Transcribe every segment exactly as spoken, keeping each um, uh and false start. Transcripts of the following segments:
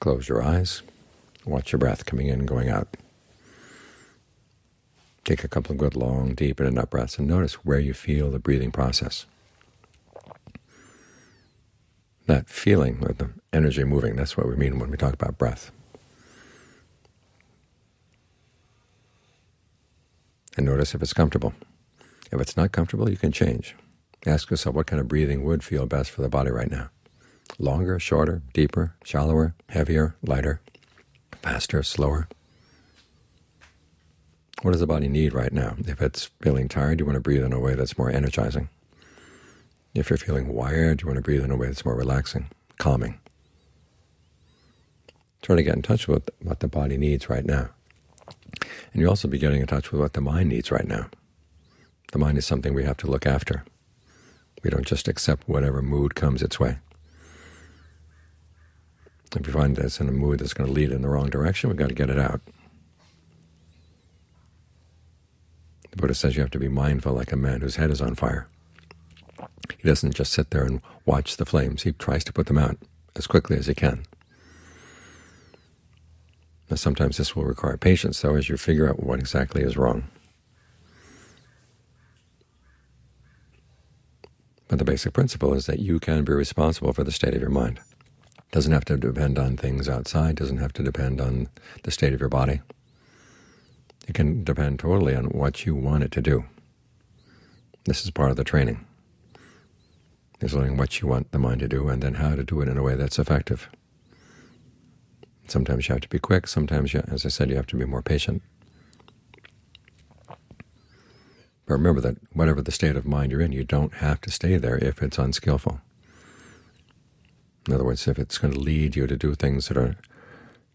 Close your eyes. Watch your breath coming in and going out. Take a couple of good, long, deep in and out breaths, and notice where you feel the breathing process. That feeling of the energy moving, that's what we mean when we talk about breath. And notice if it's comfortable. If it's not comfortable, you can change. Ask yourself what kind of breathing would feel best for the body right now. Longer, shorter, deeper, shallower, heavier, lighter, faster, slower. What does the body need right now? If it's feeling tired, you want to breathe in a way that's more energizing. If you're feeling wired, you want to breathe in a way that's more relaxing, calming. Try to get in touch with what the body needs right now. And you'll also be getting in touch with what the mind needs right now. The mind is something we have to look after. We don't just accept whatever mood comes its way. If you find that it's in a mood that's going to lead in the wrong direction, we've got to get it out. The Buddha says you have to be mindful like a man whose head is on fire. He doesn't just sit there and watch the flames. He tries to put them out as quickly as he can. Now, sometimes this will require patience, though, as you figure out what exactly is wrong. But the basic principle is that you can be responsible for the state of your mind. It doesn't have to depend on things outside. It doesn't have to depend on the state of your body. It can depend totally on what you want it to do. This is part of the training, is learning what you want the mind to do and then how to do it in a way that's effective. Sometimes you have to be quick. Sometimes, you, as I said, you have to be more patient. But remember that whatever the state of mind you're in, you don't have to stay there if it's unskillful. In other words, if it's going to lead you to do things that are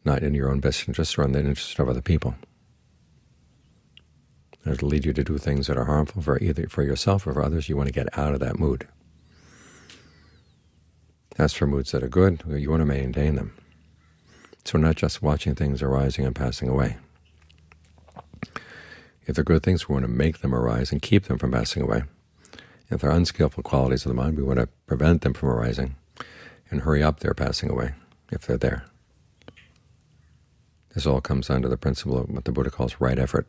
not in your own best interest or in the interest of other people. It'll lead you to do things that are harmful for either for yourself or for others. You want to get out of that mood. As for moods that are good, you want to maintain them. So not just watching things arising and passing away. If they're good things, we want to make them arise and keep them from passing away. If they're unskillful qualities of the mind, we want to prevent them from arising and hurry up their passing away, if they're there. This all comes under the principle of what the Buddha calls right effort.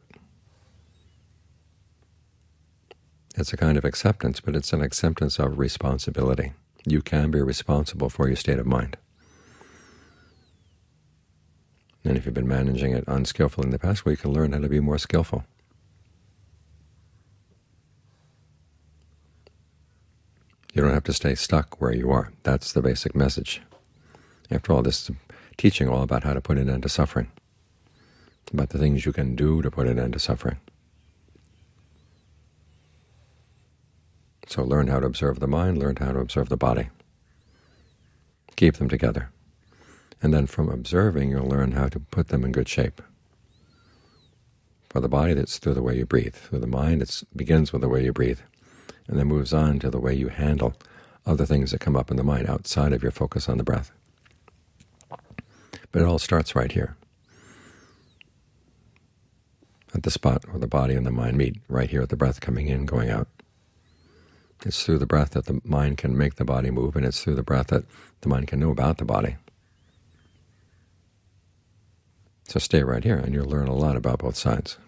It's a kind of acceptance, but it's an acceptance of responsibility. You can be responsible for your state of mind. And if you've been managing it unskillfully in the past, well, you can learn how to be more skillful. You don't have to stay stuck where you are. That's the basic message. After all, this is teaching all about how to put an end to suffering, about the things you can do to put an end to suffering. So learn how to observe the mind, learn how to observe the body. Keep them together. And then from observing, you'll learn how to put them in good shape. For the body, that's through the way you breathe. For the mind, it begins with the way you breathe, and then moves on to the way you handle other things that come up in the mind outside of your focus on the breath. But it all starts right here, at the spot where the body and the mind meet, right here at the breath coming in, going out. It's through the breath that the mind can make the body move, and it's through the breath that the mind can know about the body. So stay right here, and you'll learn a lot about both sides.